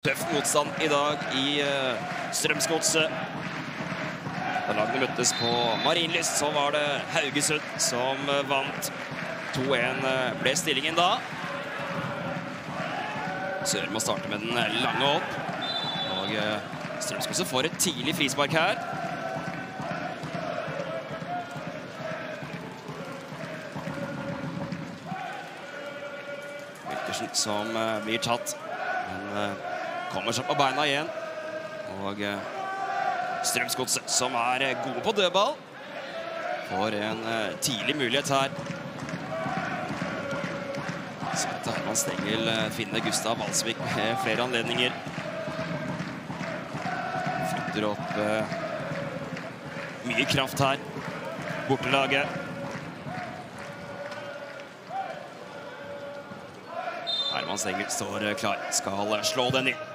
Tøff motstand i dag i Strømsgodset. Da lagene møttes på Marienlyst, så var det Haugesund som vant. 2-1 ble stillingen da. Sørmo starter med den lange opp. Og Strømsgodset får et tidlig frispark her. Melkersen som blir tatt. Men kommer seg på beina igjen, og Strømsgodset, som er gode på dødball, får en tidlig mulighet her. Så at Herman Stengel finner Gustav Alsvik med flere anledninger. Flytter opp mye kraft her, bortelaget. Herman Stengel står klar, skal slå den inn.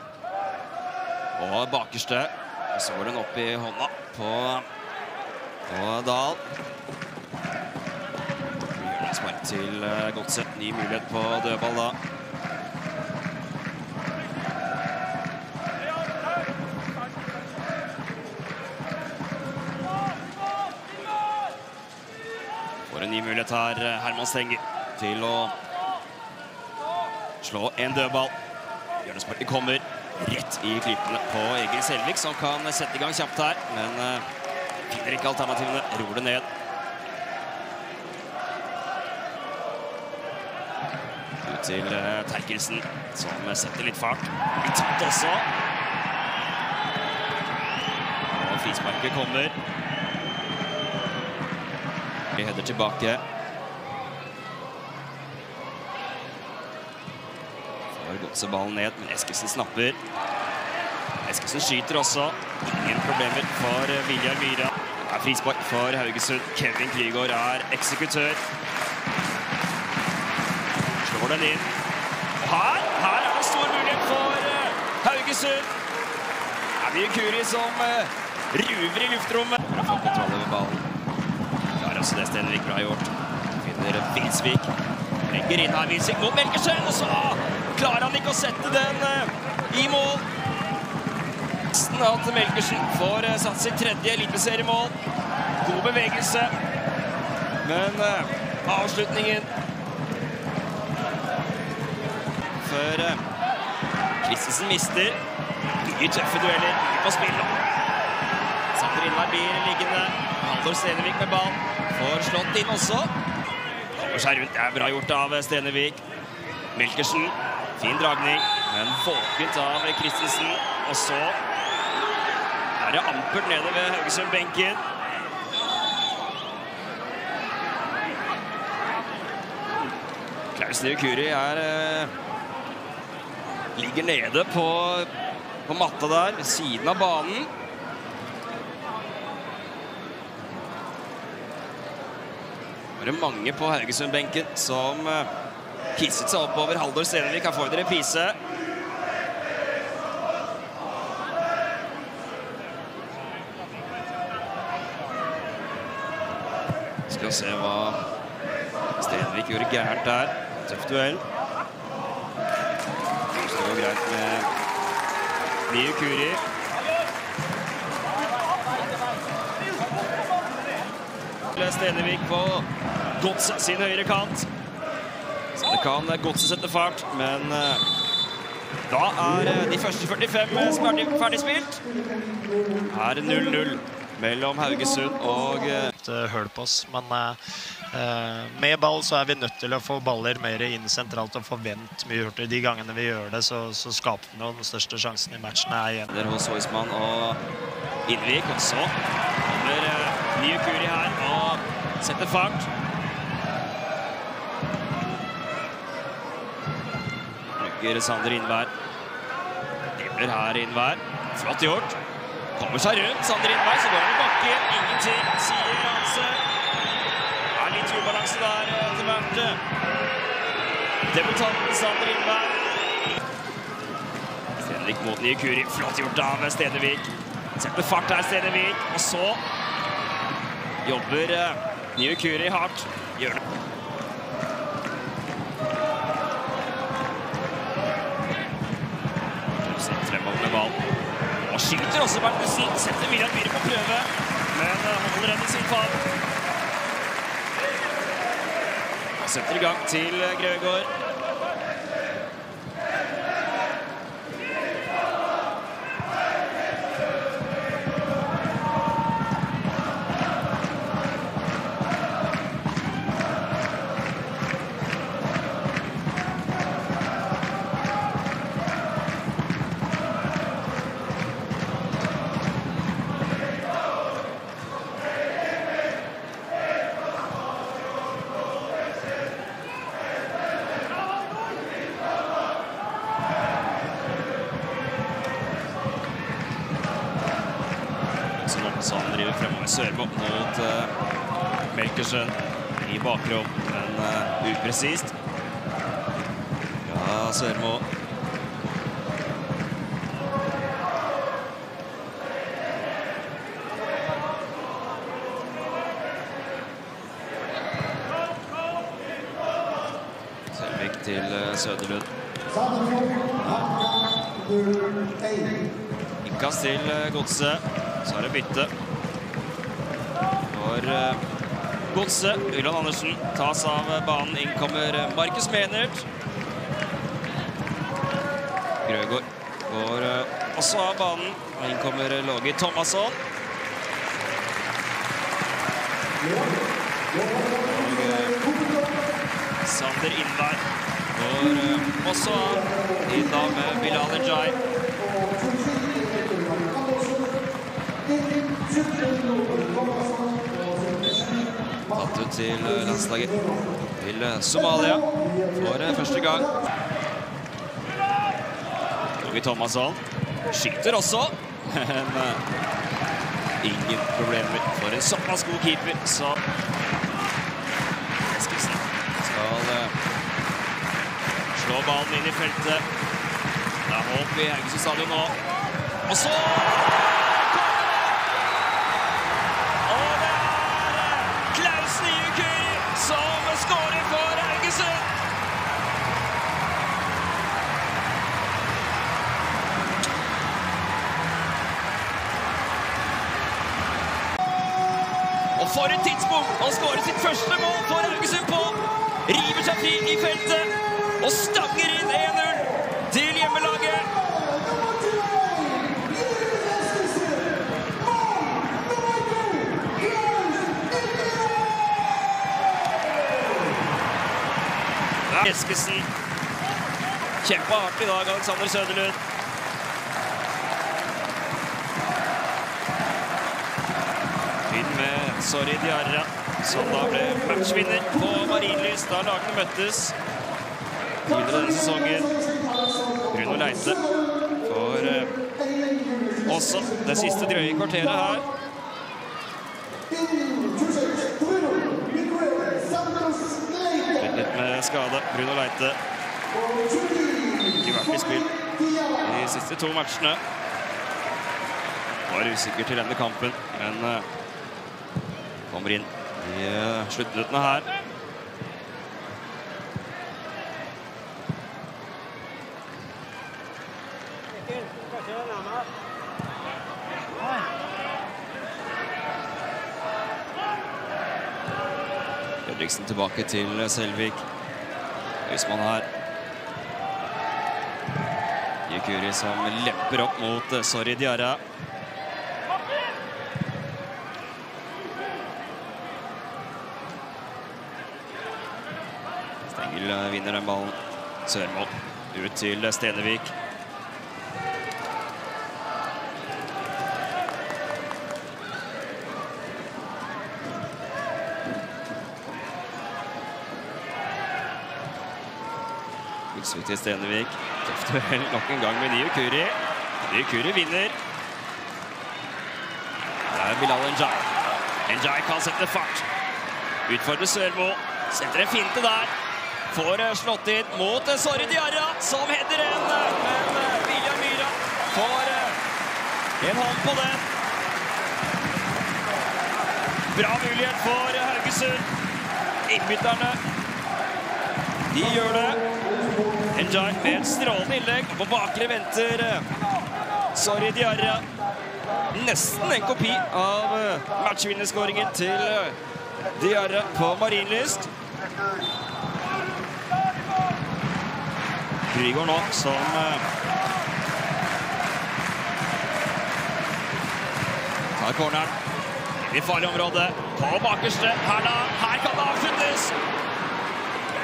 Og bakerste, og så går den opp i hånda på Dahl. Gjørnesmark til Godset, ny mulighet på dødball da. Får en ny mulighet her, Herman Stengel, til å slå en dødball. Gjørnesmark kommer rett i klypene på Egil Selvik, som kan sette i gang kjapt her, men finner ikke alternativene, ror det ned. Ut til Therkelsen, som setter litt fart. Litt tatt også. Og frisparket kommer. Vi header tilbake. Godset ballen ned, men Eskesen snapper. Eskesen skyter også. Ingen problemer for Viljar Myhra. Det er frispark for Haugesund. Kevin Krygård er eksekutør. Slår den inn. Her er det stor mulighet for Haugesund. Det er Niyukuri som ruver i luftrommet. Han får kontroll over ballen. Klarer også det Stenevik bra gjort. Finner Vilsvik. Legger inn her Vilsvik mot Melkersen, og så klarer han ikke å sette den i mål. Nesten at Melkersen får satt sitt tredje eliteseriemål. God bevegelse, men avslutningen. Før Christensen mister. Mye tøffe dueller på spillet. Sander Innvær blir liggende. Halldor Stenevik med ball. Får slått inn også. Kommer seg rundt. Det er bra gjort av Stenevik. Melkersen. Fin dragning, men våkent av Christensen. Og så er det ampert nede ved Haugesund-benken. Claus Niyukuri ligger nede på matta der, ved siden av banen. Det er mange på Haugesund-benken som kisset seg oppover. Halldor Stenevik kan få en reprise. Skal se hva Stenevik gjorde gærent der. Tøff duell. Det går greit med Niyukuri. Stenevik på Gods sin høyre kant. Så det kan Godset sette fart, men da er de første 45 som er ferdigspilt. Her 0-0 mellom Haugesund og høl på oss, men med ball så er vi nødt til å få baller mer inn sentralt og forvent mye hurtigere. De gangene vi gjør det, så skaper vi den største sjansen i matchen her igjen. Der hos Høysmann og Innvik, og så kommer Niyukuri her og setter fart. Sander Innvær. Dimmer her Innvær. Flott gjort. Kommer seg rundt. Sander Innvær, så går han i bakken. Ingenting, sier Hansen. Det er litt ubalanse der til hvert. Debutanten Sander Innvær. Stenevik mot Niyukuri. Flott gjort av Stenevik. Setter fart her Stenevik. Og så jobber Niyukuri hardt. Gjør det. fremover med ball. Og skyter også Bertelsen, setter Viljar Myhra på prøve, men holder reddet sin fall. Og setter i gang til Grøgaard. Sørmo mot Melkersen i bakrom, men upresist. Ja, Sørmo. Selvik til Søderlund. Innkast til Godset, så er det bytte. Godset, Ulland Andersen tas av banen, innkommer Markus Menert. Grøgaard går også av banen, og innkommer Logi Tómasson. Og Sander Innvær går også av, i dag med Bilal Njie. Tatt ut til landslaget til Somalia for første gang. Logi Tómasson skyter også, men ingen problemer for en såpass god keeper, så Eskesen skal slå ballen inn i feltet. Det er håp i Haugesund stadion nå. Og så Claus Niyukuri som skårer for Haugesund. Og for et tidspunkt, han skårer sitt første mål for Haugesund på. River seg fri i feltet og stanger inn 1-0 til hjemmelaget. Eskesen kjempa hardt i dag, Alexander Søderlund. Inn med Sory Diarra, som da ble matchvinner på Marienlyst da lagene møttes tidligere denne sesongen. Bruno Leite for også det siste drøye kvarteret her. Litt med skade, Bruno Leite. Ikke vært i spill de siste to matchene. Var usikker til denne kampen, men kommer inn i sluttminuttene her. Fredriksen tilbake til Selvik. Høysmann her. Niyukuri som lepper opp mot Sory Diarra. Stengel vinner den ballen. Sørmo ut til Stenevik. Vilsvik til Stenevik. Tøft vel nok en gang med Niyukuri. Niyukuri vinner. Det er Bilal Njie. Njie kan sette fart. Utfordrer Sørmo. Setter en finte der. Får slått inn mot Sory Diarra, som header en. Men Viljar Myhra får en hånd på den. Bra mulighet for Haugesund. Innbytterne, de gjør det. Njie med et strålende innlegg. På bakre venter Sory Diarra. Nesten en kopi av matchvinnerskåringen til Diarra på Marienlyst. Krygård nå som tar corneren i farlig område på bakerste. Her kan det avsluttes.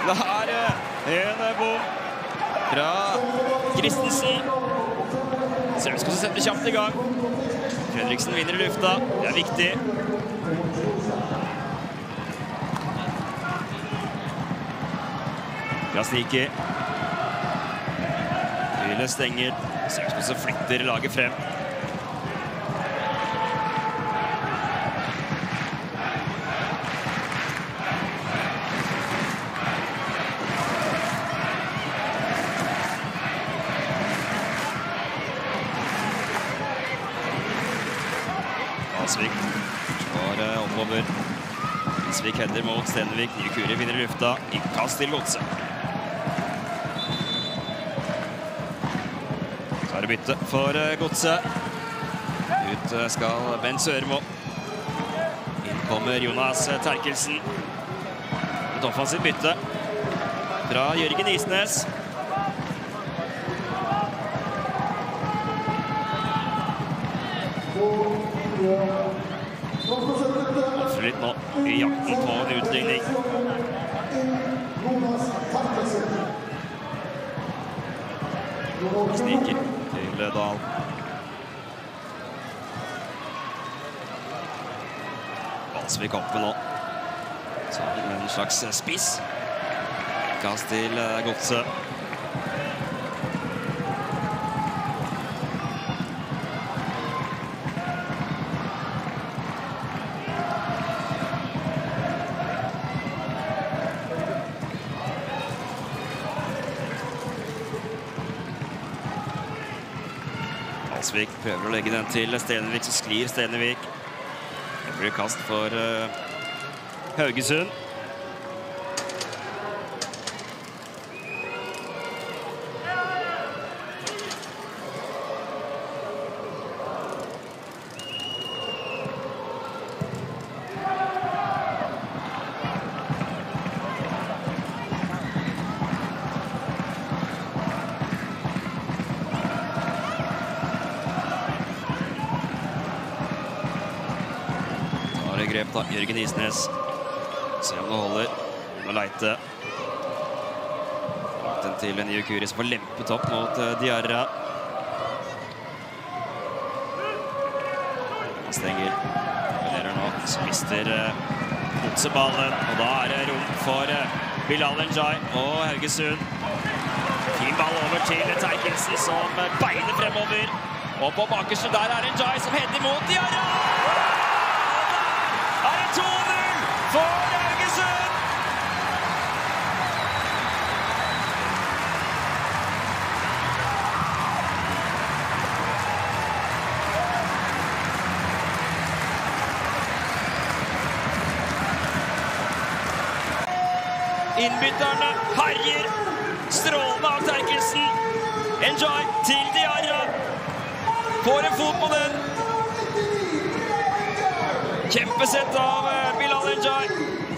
Det er en bom fra Christensen. Sørmo setter kjapt i gang. Fredriksen vinner i lufta. Det er viktig. Krasniki. Ville stenger. Sørmo flytter laget frem. Asvik slår oppover. Vilsvik header mot Stenevik. Niyukuri vinner i lufta. Innkast til Godset. Så er det bytte for Godset. Ut skal Ben Sørmo. Inn kommer Jonas Therkelsen. Et offensivt bytte fra Jørgen Isnes. Litt nå i jakten på en utligning. Sniker til Dahl. Alsvik oppe nå. Så med en slags spiss. Kast til Godset. Asvik prøver å legge den til Stenevik, så sklir Stenevik. Det blir kast for Haugesund. Jørgen Isnes. Se om det holder. Bruno Leite. Den til Niyukuri som får lempet opp mot Diarra. Han stenger. Lerer nå. Så mister Godseballen. Og da er det rom for Bilal Njie og Haugesund. Fin ball over til Therkelsen som beiner fremover. Og på bakerste der er Njie som header mot Diarra. 2-0 for Haugesund! Innbytterne herjer. Strålende av Therkelsen. Njie til Diarra. Får en fot på den. Kjempesett av Bilal Njie.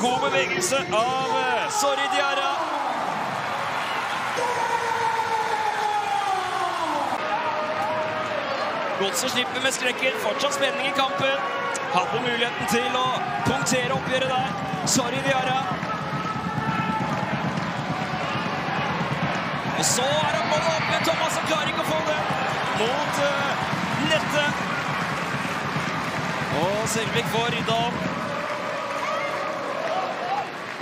God bevegelse av Sory Diarra. Godset slipper med skrekken. Fortsatt spenning i kampen. Hadde muligheten til å punktere oppgjøret der. Sory Diarra. Og så er han målet oppe. Thomas som klarer ikke å få det. Mot nettet. Og Selvik får rydda opp.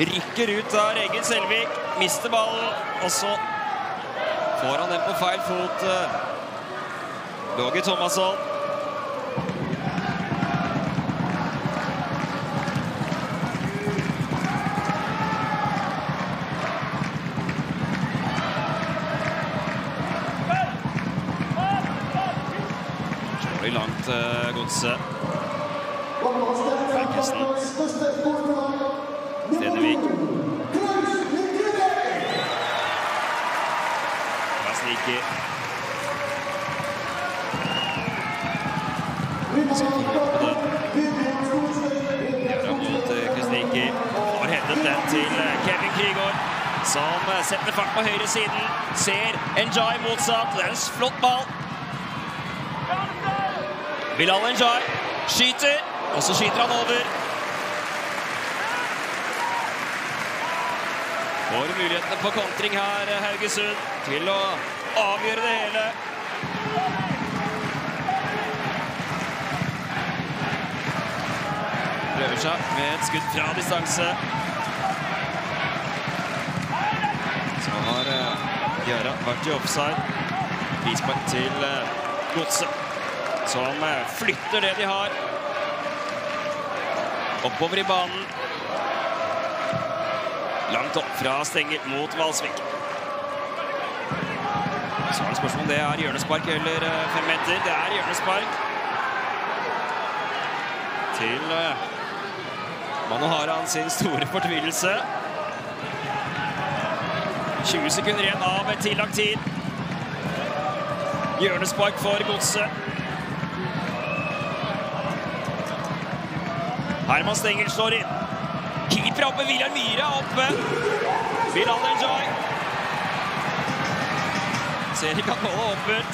Rykker ut av Egil Selvik. Mister ballen. Og så får han den på feil fot. Logi Tómasson. Slår i langt Godset. Stenevik. Krasniki. ganske tidlig på den. Diarra mot Kristniki. Har hentet den til Kevin Krygård, som setter fart på høyre siden. Ser Njie motsatt. Det er en flott ball. Bilal Njie skyter, og så skyter han over. Får mulighetene på kontring her, Haugesund, til å avgjøre det hele. Prøver seg med et skudd fra distanse. Så har Diarra vært i offside. Frispark til Godset, som flytter det de har oppover i banen. Langt opp fra Stengel mot Valsvik. Så er det spørsmål om det er Gjørnesmark eller 5 meter. Det er Gjørnesmark til Manu Haran sin store fortvilelse. 20 sekunder igjen av tillagt tid. Gjørnesmark for Godset. Herman Stengel slår inn. Keeper oppe, Viljar Myhra oppe. Bilal Njie ser ikke at målet åpent.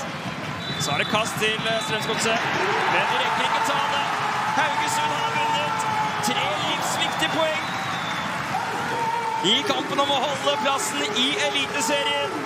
Så er det kast til Strømsgodset, men de rekker ikke ta det. Haugesund har vunnet 3 livsviktige poeng i kampen om å holde plassen i Eliteserien.